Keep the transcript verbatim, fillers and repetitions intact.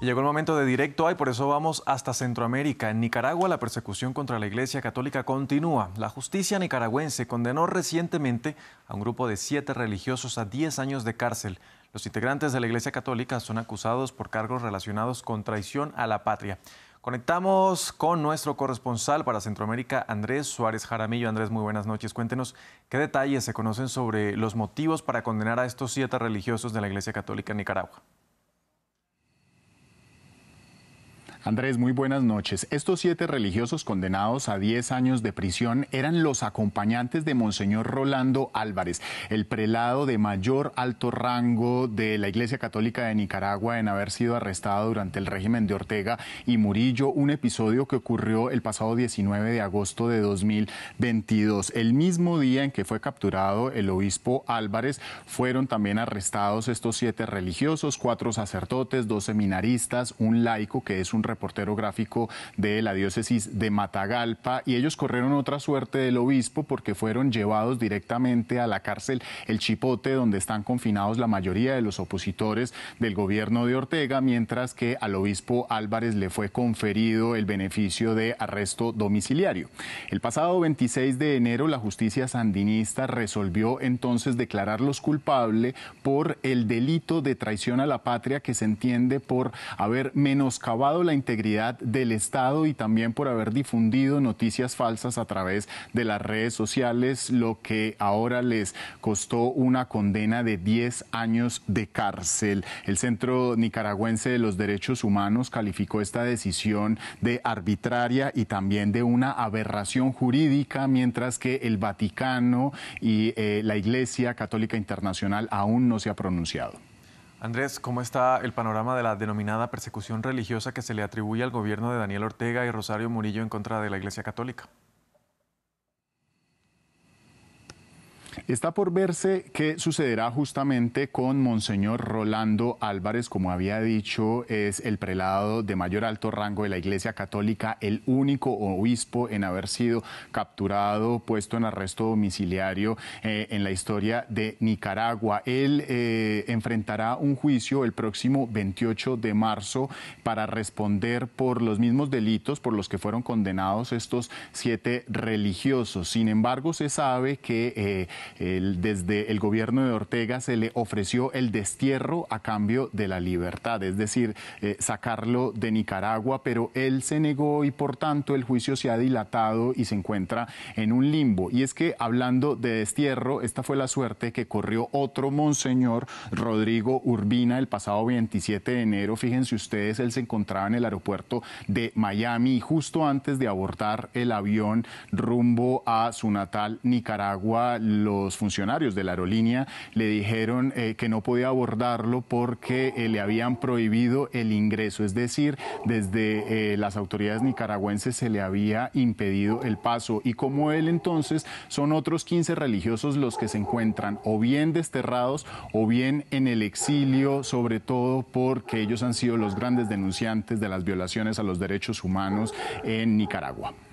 Y llegó el momento de Directo A y por eso vamos hasta Centroamérica. En Nicaragua la persecución contra la Iglesia Católica continúa. La justicia nicaragüense condenó recientemente a un grupo de siete religiosos a diez años de cárcel. Los integrantes de la Iglesia Católica son acusados por cargos relacionados con traición a la patria. Conectamos con nuestro corresponsal para Centroamérica, Andrés Suárez Jaramillo. Andrés, muy buenas noches. Cuéntenos qué detalles se conocen sobre los motivos para condenar a estos siete religiosos de la Iglesia Católica en Nicaragua. Andrés, muy buenas noches. Estos siete religiosos condenados a diez años de prisión eran los acompañantes de Monseñor Rolando Álvarez, el prelado de mayor alto rango de la Iglesia Católica de Nicaragua en haber sido arrestado durante el régimen de Ortega y Murillo, un episodio que ocurrió el pasado diecinueve de agosto de dos mil veintidós. El mismo día en que fue capturado el obispo Álvarez, fueron también arrestados estos siete religiosos, cuatro sacerdotes, dos seminaristas, un laico que es un reportero gráfico de la diócesis de Matagalpa, y ellos corrieron otra suerte del obispo porque fueron llevados directamente a la cárcel El Chipote, donde están confinados la mayoría de los opositores del gobierno de Ortega, mientras que al obispo Álvarez le fue conferido el beneficio de arresto domiciliario. El pasado veintiséis de enero la justicia sandinista resolvió entonces declararlos culpables por el delito de traición a la patria, que se entiende por haber menoscabado la integridad del Estado y también por haber difundido noticias falsas a través de las redes sociales, lo que ahora les costó una condena de diez años de cárcel. El Centro Nicaragüense de los Derechos Humanos calificó esta decisión de arbitraria y también de una aberración jurídica, mientras que el Vaticano y eh, la Iglesia Católica Internacional aún no se ha pronunciado. Andrés, ¿cómo está el panorama de la denominada persecución religiosa que se le atribuye al gobierno de Daniel Ortega y Rosario Murillo en contra de la Iglesia Católica? Está por verse qué sucederá justamente con Monseñor Rolando Álvarez. Como había dicho, es el prelado de mayor alto rango de la Iglesia Católica, el único obispo en haber sido capturado, puesto en arresto domiciliario eh, en la historia de Nicaragua. Él eh, enfrentará un juicio el próximo veintiocho de marzo para responder por los mismos delitos por los que fueron condenados estos siete religiosos. Sin embargo, se sabe que eh, El, desde el gobierno de Ortega se le ofreció el destierro a cambio de la libertad, es decir, eh, sacarlo de Nicaragua, pero él se negó y por tanto el juicio se ha dilatado y se encuentra en un limbo. Y es que, hablando de destierro, esta fue la suerte que corrió otro monseñor, Rodrigo Urbina, el pasado veintisiete de enero. Fíjense ustedes, él se encontraba en el aeropuerto de Miami y justo antes de abordar el avión rumbo a su natal Nicaragua, los funcionarios de la aerolínea le dijeron eh, que no podía abordarlo porque eh, le habían prohibido el ingreso, es decir, desde eh, las autoridades nicaragüenses se le había impedido el paso. Y como él, entonces son otros quince religiosos los que se encuentran o bien desterrados o bien en el exilio, sobre todo porque ellos han sido los grandes denunciantes de las violaciones a los derechos humanos en Nicaragua.